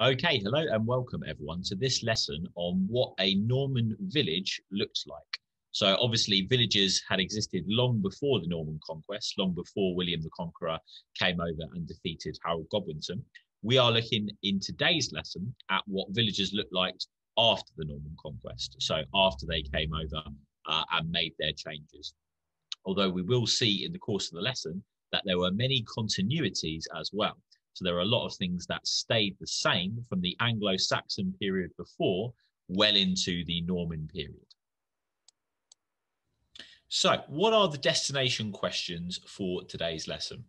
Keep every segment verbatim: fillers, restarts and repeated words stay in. Okay, hello and welcome everyone to this lesson on what a Norman village looked like. So obviously villages had existed long before the Norman Conquest, long before William the Conqueror came over and defeated Harold Godwinson. We are looking in today's lesson at what villages looked like after the Norman Conquest, so after they came over uh, and made their changes. Although we will see in the course of the lesson that there were many continuities as well. So there are a lot of things that stayed the same from the Anglo-Saxon period before, well into the Norman period. So what are the destination questions for today's lesson?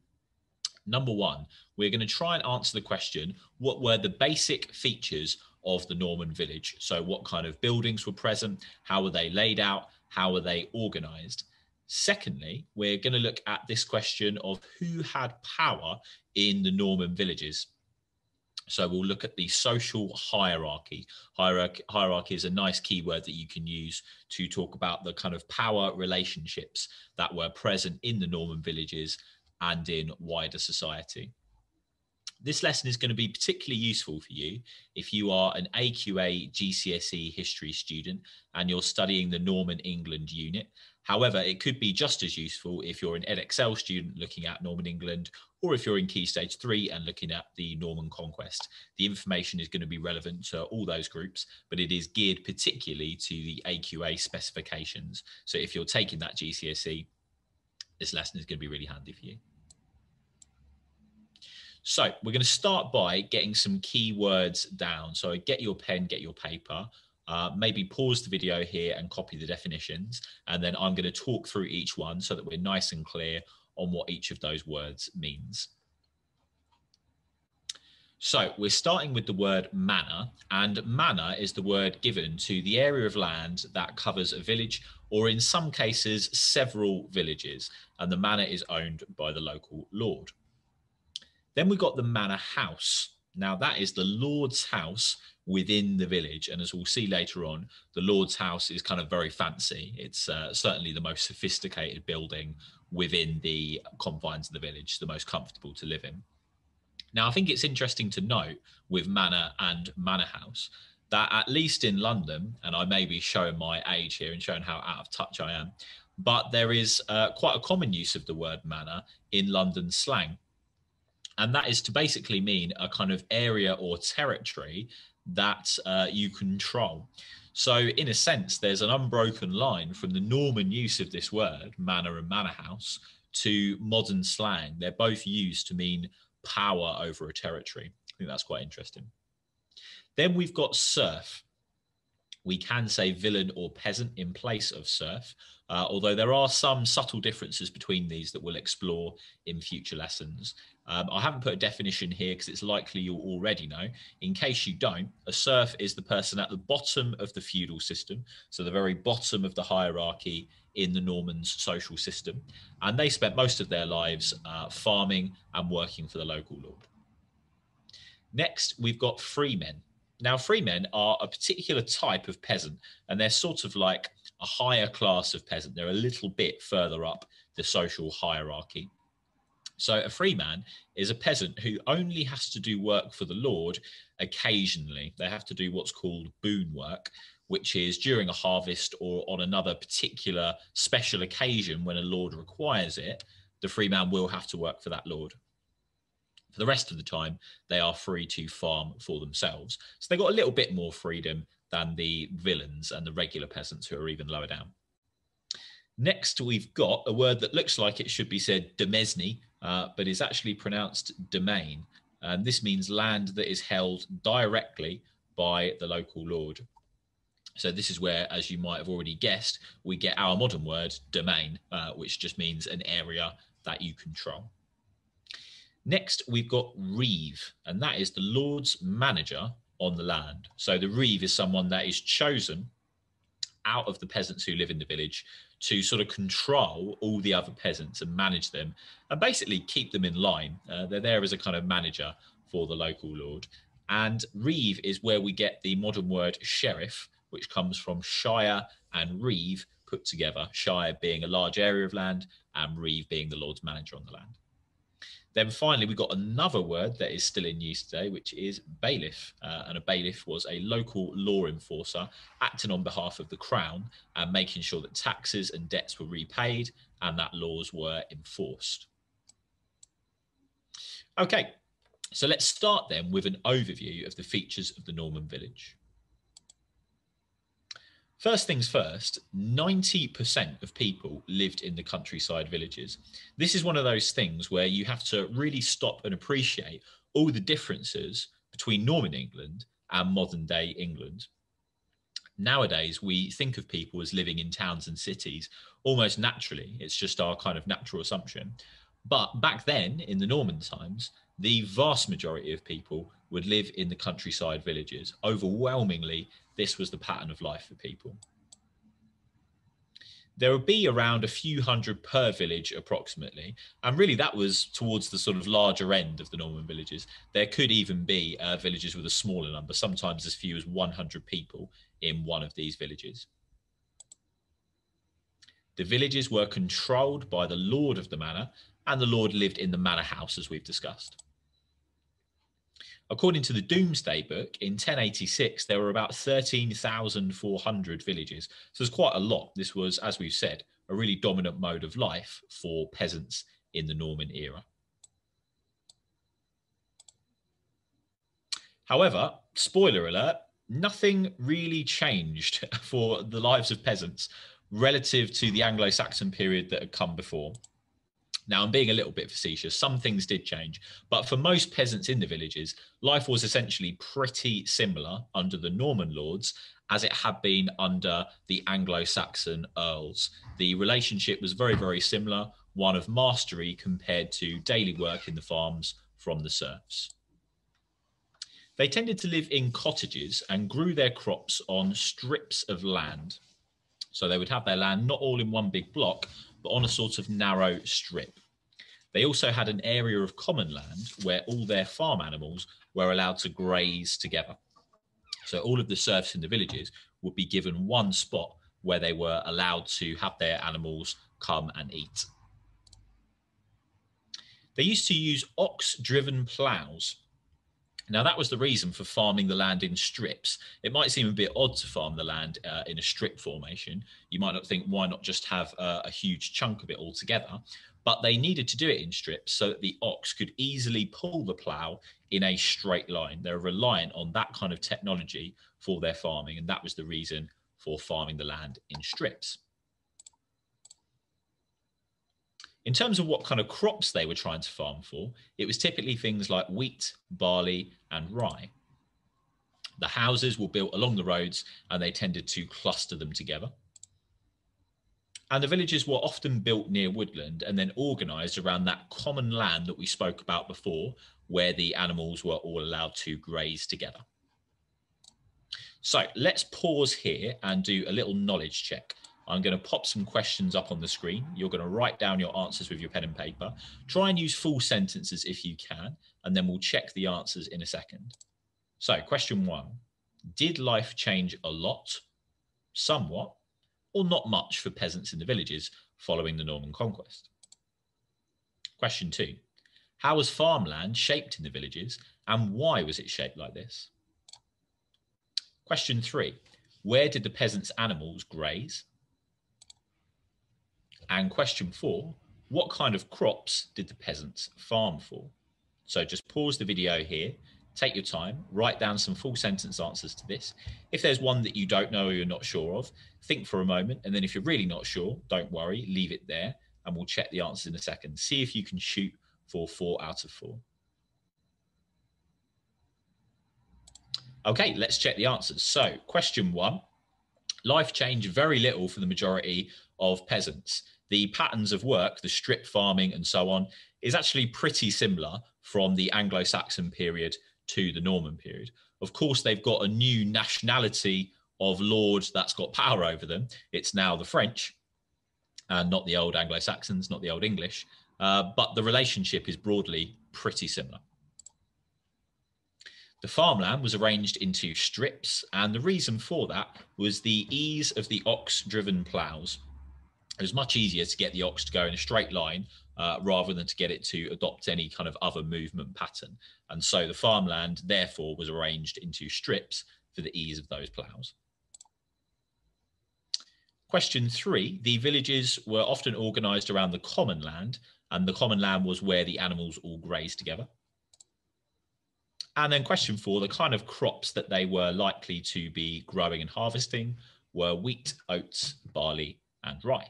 Number one, we're going to try and answer the question, what were the basic features of the Norman village? So what kind of buildings were present? How were they laid out? How were they organized? Secondly, we're going to look at this question of who had power in the Norman villages. So we'll look at the social hierarchy. Hierarchy, hierarchy is a nice keyword that you can use to talk about the kind of power relationships that were present in the Norman villages and in wider society. This lesson is going to be particularly useful for you if you are an A Q A G C S E history student and you're studying the Norman England unit. However, it could be just as useful if you're an EdXL student looking at Norman England, or if you're in Key Stage three and looking at the Norman Conquest. The information is going to be relevant to all those groups, but it is geared particularly to the A Q A specifications. So if you're taking that G C S E, this lesson is going to be really handy for you. So we're going to start by getting some key words down. So get your pen, get your paper. Uh, maybe pause the video here and copy the definitions, and then I'm going to talk through each one so that we're nice and clear on what each of those words means. So we're starting with the word manor, and manor is the word given to the area of land that covers a village, or in some cases several villages, and the manor is owned by the local lord. Then we've got the manor house. Now that is the lord's house within the village, and as we'll see later on, the lord's house is kind of very fancy. It's uh, certainly the most sophisticated building within the confines of the village, the most comfortable to live in. Now I think it's interesting to note with manor and manor house that at least in London, and I may be showing my age here and showing how out of touch I am, but there is uh, quite a common use of the word manor in London slang. And that is to basically mean a kind of area or territory that uh, you control. So in a sense, there's an unbroken line from the Norman use of this word, manor and manor house, to modern slang. They're both used to mean power over a territory. I think that's quite interesting. Then we've got serf. We can say villain or peasant in place of serf, uh, although there are some subtle differences between these that we'll explore in future lessons. Um, I haven't put a definition here because it's likely you'll already know. In case you don't, a serf is the person at the bottom of the feudal system, so the very bottom of the hierarchy in the Normans' social system, and they spent most of their lives uh, farming and working for the local lord. Next, we've got freemen. Now, freemen are a particular type of peasant, and they're sort of like a higher class of peasant. They're a little bit further up the social hierarchy. So a freeman is a peasant who only has to do work for the lord occasionally. They have to do what's called boon work, which is during a harvest or on another particular special occasion when a lord requires it. The freeman will have to work for that lord. For the rest of the time, they are free to farm for themselves. So they've got a little bit more freedom than the villains and the regular peasants who are even lower down. Next, we've got a word that looks like it should be said demesne, uh, but is actually pronounced domain. And this means land that is held directly by the local lord. So this is where, as you might have already guessed, we get our modern word domain, uh, which just means an area that you control. Next, we've got reeve, and that is the lord's manager on the land. So the reeve is someone that is chosen out of the peasants who live in the village to sort of control all the other peasants and manage them and basically keep them in line. Uh, they're there as a kind of manager for the local lord. And reeve is where we get the modern word sheriff, which comes from shire and reeve put together, shire being a large area of land and reeve being the lord's manager on the land. Then finally, we got another word that is still in use today, which is bailiff. Uh, and a bailiff was a local law enforcer acting on behalf of the Crown and making sure that taxes and debts were repaid and that laws were enforced. Okay, so let's start then with an overview of the features of the Norman village. First things first, ninety percent of people lived in the countryside villages. This is one of those things where you have to really stop and appreciate all the differences between Norman England and modern day England. Nowadays, we think of people as living in towns and cities almost naturally. It's just our kind of natural assumption. But back then, in the Norman times, the vast majority of people would live in the countryside villages. Overwhelmingly, this was the pattern of life for people. There would be around a few hundred per village approximately, and really that was towards the sort of larger end of the Norman villages. There could even be uh, villages with a smaller number, sometimes as few as one hundred people in one of these villages. The villages were controlled by the lord of the manor, and the lord lived in the manor house, as we've discussed. According to the Domesday Book, in ten eighty-six, there were about thirteen thousand four hundred villages. So it's quite a lot. This was, as we've said, a really dominant mode of life for peasants in the Norman era. However, spoiler alert, nothing really changed for the lives of peasants relative to the Anglo-Saxon period that had come before. Now, I'm being a little bit facetious. Some things did change, but for most peasants in the villages, life was essentially pretty similar under the Norman lords as it had been under the Anglo-Saxon earls. The relationship was very, very similar, one of mastery compared to daily work in the farms from the serfs. They tended to live in cottages and grew their crops on strips of land. So they would have their land not all in one big block, but on a sort of narrow strip. They also had an area of common land where all their farm animals were allowed to graze together. So all of the serfs in the villages would be given one spot where they were allowed to have their animals come and eat. They used to use ox-driven ploughs. Now, that was the reason for farming the land in strips. It might seem a bit odd to farm the land uh, in a strip formation. You might not think, why not just have uh, a huge chunk of it all together? But they needed to do it in strips so that the ox could easily pull the plough in a straight line. They're reliant on that kind of technology for their farming, and that was the reason for farming the land in strips. In terms of what kind of crops they were trying to farm for, it was typically things like wheat, barley, and rye. The houses were built along the roads and they tended to cluster them together. And the villages were often built near woodland and then organised around that common land that we spoke about before, where the animals were all allowed to graze together. So let's pause here and do a little knowledge check. I'm going to pop some questions up on the screen. You're going to write down your answers with your pen and paper. Try and use full sentences if you can, and then we'll check the answers in a second. So question one, did life change a lot, somewhat, or not much for peasants in the villages following the Norman Conquest? Question two, how was farmland shaped in the villages, and why was it shaped like this? Question three, where did the peasants' animals graze? And question four, what kind of crops did the peasants farm for? So just pause the video here, take your time, write down some full sentence answers to this. If there's one that you don't know or you're not sure of, think for a moment. And then if you're really not sure, don't worry, leave it there and we'll check the answers in a second. See if you can shoot for four out of four. Okay, let's check the answers. So question one, life changed very little for the majority of peasants. The patterns of work, the strip farming and so on, is actually pretty similar from the Anglo-Saxon period to the Norman period. Of course, they've got a new nationality of lord that's got power over them. It's now the French, and not the old Anglo-Saxons, not the old English, uh, but the relationship is broadly pretty similar. The farmland was arranged into strips, and the reason for that was the ease of the ox-driven ploughs. it was much easier to get the ox to go in a straight line uh, rather than to get it to adopt any kind of other movement pattern. And so the farmland, therefore, was arranged into strips for the ease of those ploughs. Question three, the villages were often organised around the common land, and the common land was where the animals all grazed together. And then question four, the kind of crops that they were likely to be growing and harvesting were wheat, oats, barley, and rye.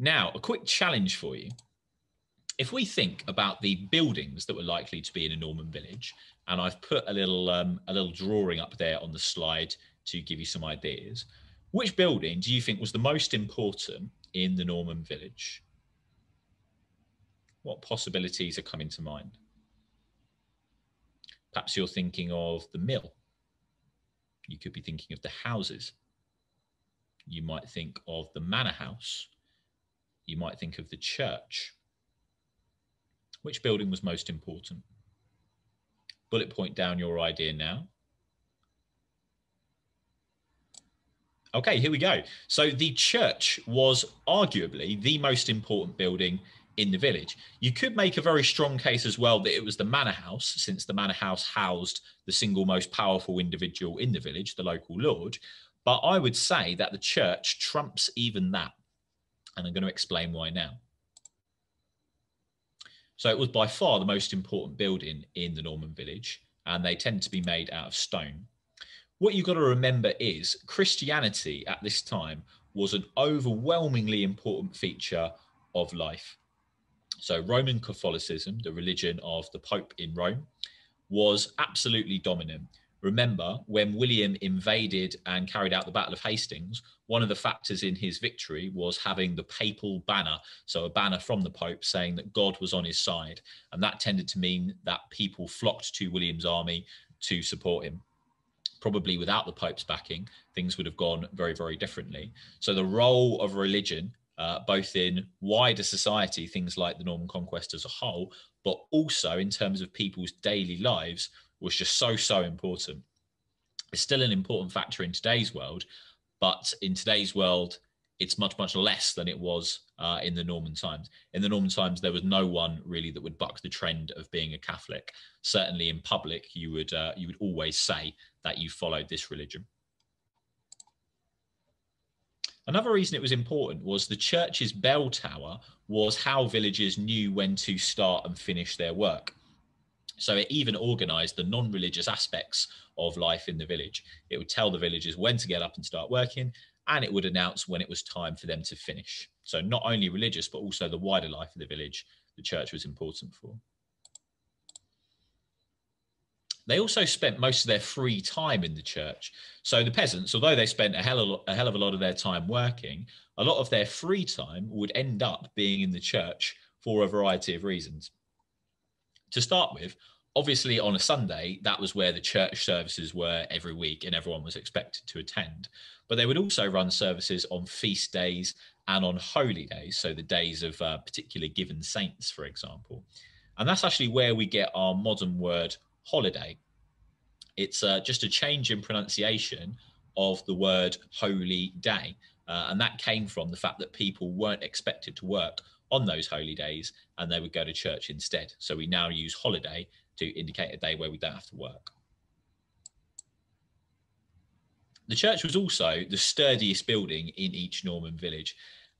Now, a quick challenge for you. If we think about the buildings that were likely to be in a Norman village, and I've put a little, um, a little drawing up there on the slide to give you some ideas, which building do you think was the most important in the Norman village? What possibilities are coming to mind? Perhaps you're thinking of the mill. You could be thinking of the houses. You might think of the manor house. You might think of the church. Which building was most important? Bullet point down your idea now. Okay, here we go. So the church was arguably the most important building in the village. You could make a very strong case as well that it was the manor house, since the manor house housed the single most powerful individual in the village, the local lord. But I would say that the church trumps even that. And I'm going to explain why now. So it was by far the most important building in the Norman village, and they tend to be made out of stone. What you've got to remember is Christianity at this time was an overwhelmingly important feature of life. So Roman Catholicism, the religion of the Pope in Rome, was absolutely dominant. Remember, when William invaded and carried out the Battle of Hastings, one of the factors in his victory was having the papal banner, so a banner from the Pope saying that God was on his side. And that tended to mean that people flocked to William's army to support him. Probably without the Pope's backing, things would have gone very, very differently. So the role of religion, uh, both in wider society, things like the Norman Conquest as a whole, but also in terms of people's daily lives, was just so, so important. It's still an important factor in today's world, but in today's world, it's much, much less than it was uh, in the Norman times. In the Norman times, there was no one really that would buck the trend of being a Catholic. Certainly in public, you would, uh, you would always say that you followed this religion. Another reason it was important was the church's bell tower was how villagers knew when to start and finish their work. So it even organised the non-religious aspects of life in the village. It would tell the villagers when to get up and start working, and it would announce when it was time for them to finish. So not only religious, but also the wider life of the village, the church was important for. They also spent most of their free time in the church. So the peasants, although they spent a hell, of, a hell of a lot of their time working, a lot of their free time would end up being in the church for a variety of reasons. To start with, obviously on a Sunday, that was where the church services were every week and everyone was expected to attend. But they would also run services on feast days and on holy days, so the days of uh, particular given saints, for example. And that's actually where we get our modern word holiday. It's uh, just a change in pronunciation of the word holy day. Uh, and that came from the fact that people weren't expected to work on those holy days and they would go to church instead. So we now use holiday to indicate a day where we don't have to work. The church was also the sturdiest building in each Norman village.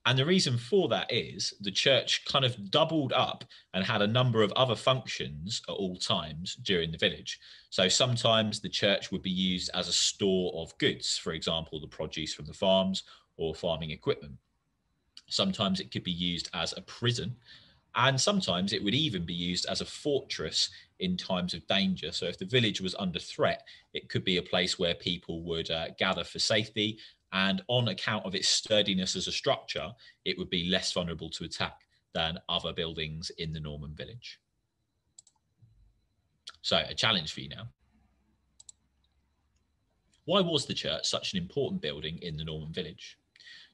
And the reason for that is the church kind of doubled up and had a number of other functions at all times during the village. So sometimes the church would be used as a store of goods, for example, the produce from the farms or farming equipment. Sometimes it could be used as a prison, and sometimes it would even be used as a fortress in times of danger. So if the village was under threat, it could be a place where people would uh, gather for safety, and on account of its sturdiness as a structure, it would be less vulnerable to attack than other buildings in the Norman village. So a challenge for you now. Why was the church such an important building in the Norman village?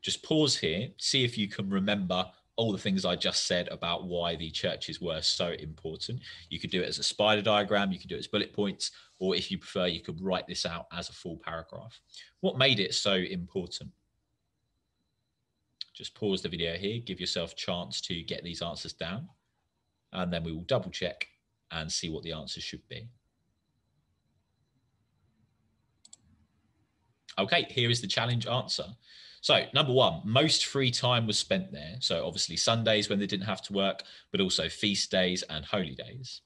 Just pause here, see if you can remember all the things I just said about why the churches were so important. You could do it as a spider diagram, you could do it as bullet points, or if you prefer, you could write this out as a full paragraph. What made it so important? just pause the video here, give yourself a chance to get these answers down, and then we will double check and see what the answers should be. Okay, here is the challenge answer. So number one, most free time was spent there. So obviously Sundays when they didn't have to work, but also feast days and holy days.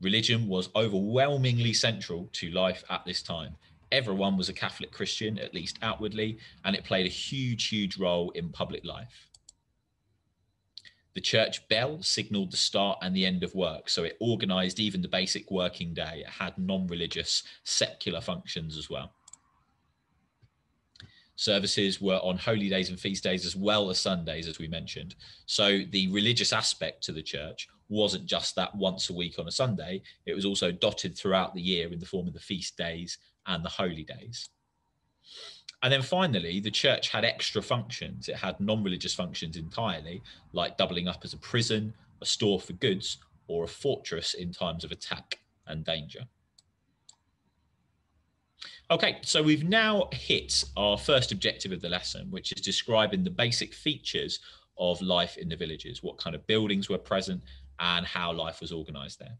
Religion was overwhelmingly central to life at this time. Everyone was a Catholic Christian, at least outwardly, and it played a huge, huge role in public life. The church bell signaled the start and the end of work. So it organized even the basic working day. It had non-religious, secular functions as well. Services were on holy days and feast days as well as Sundays, as we mentioned. So the religious aspect to the church wasn't just that once a week on a Sunday. It was also dotted throughout the year in the form of the feast days and the holy days. And then finally, the church had extra functions. It had non-religious functions entirely, like doubling up as a prison, a store for goods, or a fortress in times of attack and danger. Okay, so we've now hit our first objective of the lesson, which is describing the basic features of life in the villages, what kind of buildings were present and how life was organised there.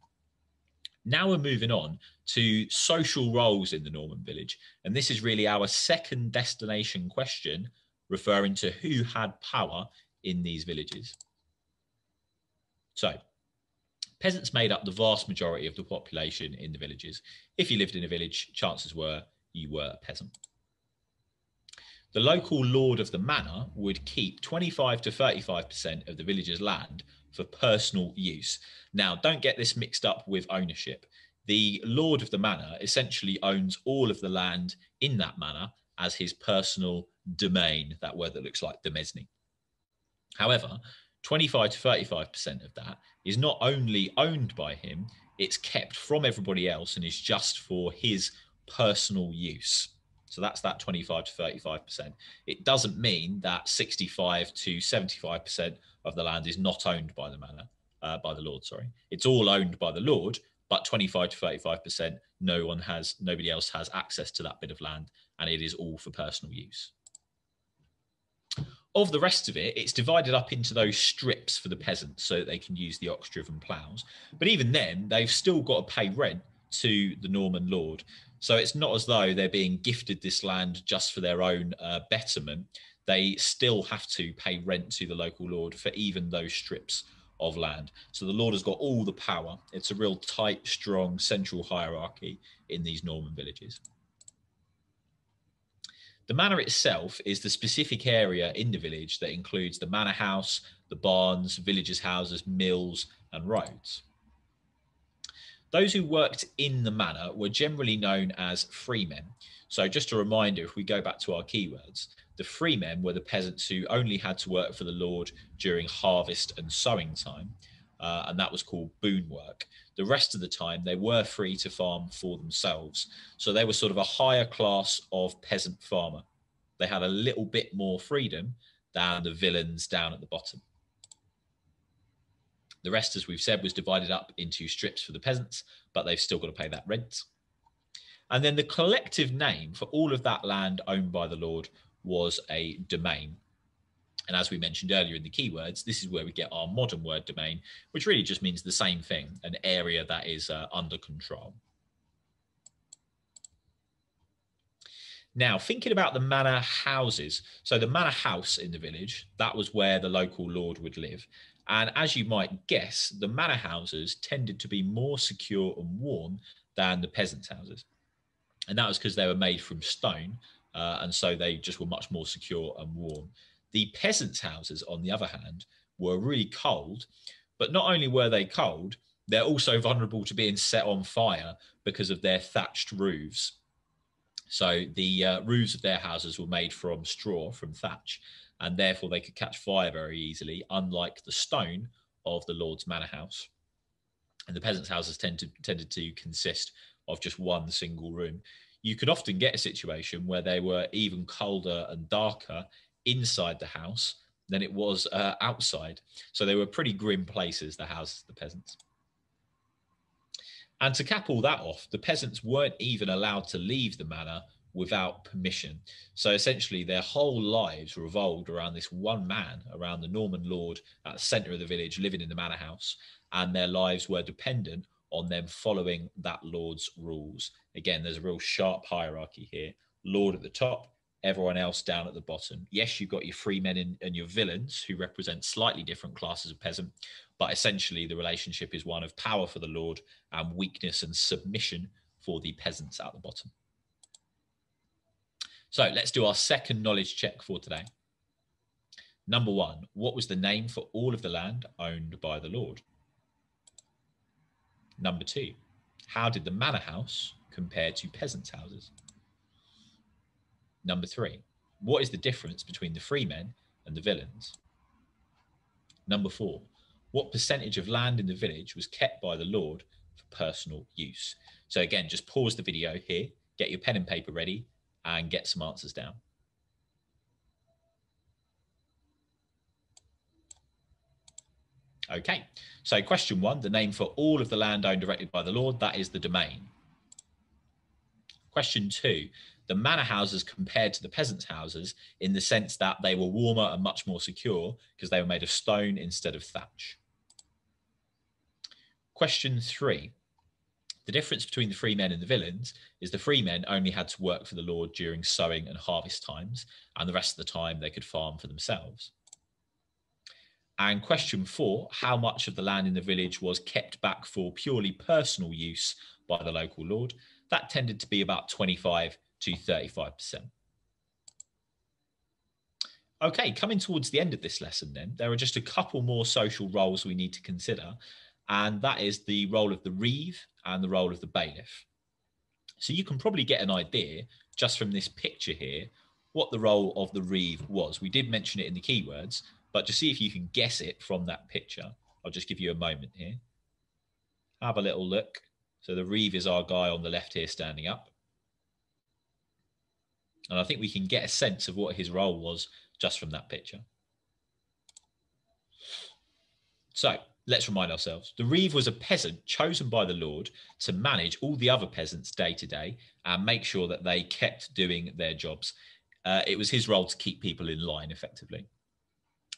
Now we're moving on to social roles in the Norman village. And this is really our second destination question, referring to who had power in these villages. So, peasants made up the vast majority of the population in the villages. If you lived in a village, chances were you were a peasant. The local lord of the manor would keep twenty-five to thirty-five percent of the village's land for personal use. Now, don't get this mixed up with ownership. The lord of the manor essentially owns all of the land in that manor as his personal domain, that word that looks like demesne. However, twenty-five to thirty-five percent of that is not only owned by him, it's kept from everybody else and is just for his personal use. So that's that twenty-five to thirty-five percent. It doesn't mean that sixty-five to seventy-five percent of the land is not owned by the manor, uh, by the lord, sorry. It's all owned by the lord, but twenty-five to thirty-five percent, no one has, nobody else has access to that bit of land, and it is all for personal use. Of the rest of it, it's divided up into those strips for the peasants so that they can use the ox-driven ploughs. But even then, they've still got to pay rent to the Norman lord. So it's not as though they're being gifted this land just for their own uh, betterment. They still have to pay rent to the local lord for even those strips of land. So the lord has got all the power. It's a real tight, strong, central hierarchy in these Norman villages. The manor itself is the specific area in the village that includes the manor house, the barns, villagers' houses, mills, and roads. Those who worked in the manor were generally known as freemen. So just a reminder, if we go back to our keywords, the freemen were the peasants who only had to work for the lord during harvest and sowing time, uh, and that was called boon work. The rest of the time, they were free to farm for themselves. So they were sort of a higher class of peasant farmer. They had a little bit more freedom than the villains down at the bottom. The rest, as we've said, was divided up into strips for the peasants, but they've still got to pay that rent. And then the collective name for all of that land owned by the lord was a domain. And as we mentioned earlier in the keywords, this is where we get our modern word domain, which really just means the same thing, an area that is uh, under control. Now, thinking about the manor houses. So the manor house in the village, that was where the local lord would live. And as you might guess, the manor houses tended to be more secure and warm than the peasants' houses. And that was because they were made from stone, uh, and so they just were much more secure and warm. The peasants' houses, on the other hand, were really cold, but not only were they cold, they're also vulnerable to being set on fire because of their thatched roofs. So the uh, roofs of their houses were made from straw, from thatch, and therefore they could catch fire very easily, unlike the stone of the lord's manor house. And the peasants' houses tend to, tended to consist of just one single room. You could often get a situation where they were even colder and darker inside the house than it was uh, outside. So they were pretty grim places, the houses of the peasants. And to cap all that off, the peasants weren't even allowed to leave the manor without permission. So essentially their whole lives revolved around this one man, around the Norman lord at the center of the village, living in the manor house, and their lives were dependent on them following that lord's rules. Again, there's a real sharp hierarchy here. Lord at the top, everyone else down at the bottom. Yes, you've got your free men and, and your villains who represent slightly different classes of peasant, but essentially the relationship is one of power for the lord and weakness and submission for the peasants at the bottom. So let's do our second knowledge check for today. Number one, what was the name for all of the land owned by the lord? Number two, how did the manor house compare to peasants' houses? Number three, what is the difference between the free men and the villains? Number four, what percentage of land in the village was kept by the lord for personal use? So again, just pause the video here, get your pen and paper ready, and get some answers down. Okay, so question one, the name for all of the land owned directly by the lord, that is the domain. Question two, the manor houses compared to the peasants' houses in the sense that they were warmer and much more secure because they were made of stone instead of thatch. Question three, the difference between the free men and the villains is the free men only had to work for the lord during sowing and harvest times, and the rest of the time they could farm for themselves. And question four, how much of the land in the village was kept back for purely personal use by the local lord? That tended to be about twenty-five to thirty-five percent. Okay, coming towards the end of this lesson then, there are just a couple more social roles we need to consider, and that is the role of the reeve and the role of the bailiff. So you can probably get an idea just from this picture here what the role of the reeve was. We did mention it in the keywords, but to see if you can guess it from that picture, I'll just give you a moment here. Have a little look. So the reeve is our guy on the left here standing up. And I think we can get a sense of what his role was just from that picture. So let's remind ourselves. The reeve was a peasant chosen by the lord to manage all the other peasants day to day and make sure that they kept doing their jobs. Uh, it was his role to keep people in line effectively.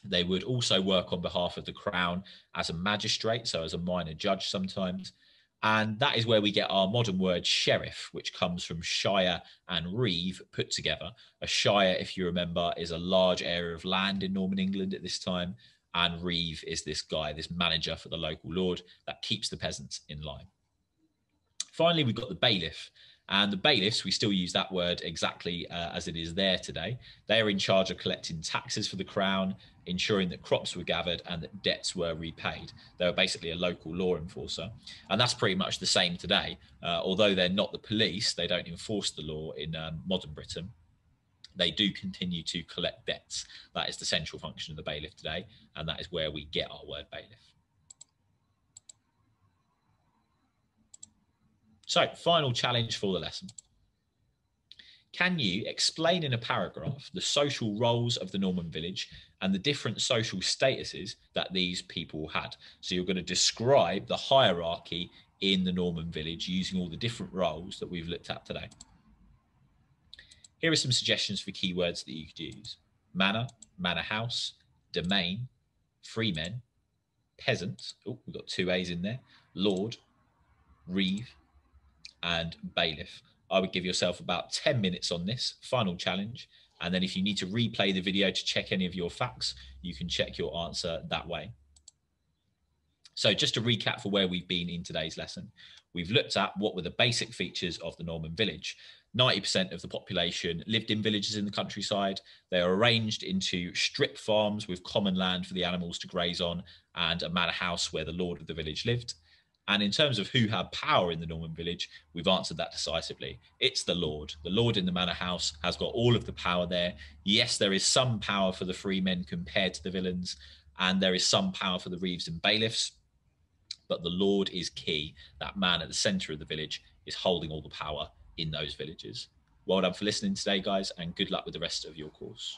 They would also work on behalf of the crown as a magistrate, so as a minor judge sometimes. And that is where we get our modern word sheriff, which comes from shire and reeve put together. A shire, if you remember, is a large area of land in Norman England at this time. And reeve is this guy, this manager for the local lord that keeps the peasants in line. Finally, we've got the bailiff. And the bailiffs, we still use that word exactly uh, as it is there today. They are in charge of collecting taxes for the crown, ensuring that crops were gathered and that debts were repaid. They were basically a local law enforcer. And that's pretty much the same today. Uh, although they're not the police, they don't enforce the law in um, modern Britain. They do continue to collect debts. That is the central function of the bailiff today. And that is where we get our word bailiff. So, final challenge for the lesson. Can you explain in a paragraph the social roles of the Norman village and the different social statuses that these people had? So you're going to describe the hierarchy in the Norman village using all the different roles that we've looked at today. Here are some suggestions for keywords that you could use. Manor, manor house, domain, freemen, peasant, oh, we've got two A's in there, lord, reeve, and bailiff. I would give yourself about ten minutes on this final challenge, and then if you need to replay the video to check any of your facts, you can check your answer that way. So just to recap for where we've been in today's lesson, we've looked at what were the basic features of the Norman village. ninety percent of the population lived in villages in the countryside. They are arranged into strip farms with common land for the animals to graze on and a manor house where the lord of the village lived. And in terms of who had power in the Norman village, we've answered that decisively. It's the lord. The lord in the manor house has got all of the power there. Yes, there is some power for the free men compared to the villains, and there is some power for the reeves and bailiffs, but the lord is key. That man at the centre of the village is holding all the power in those villages. Well done for listening today, guys, and good luck with the rest of your course.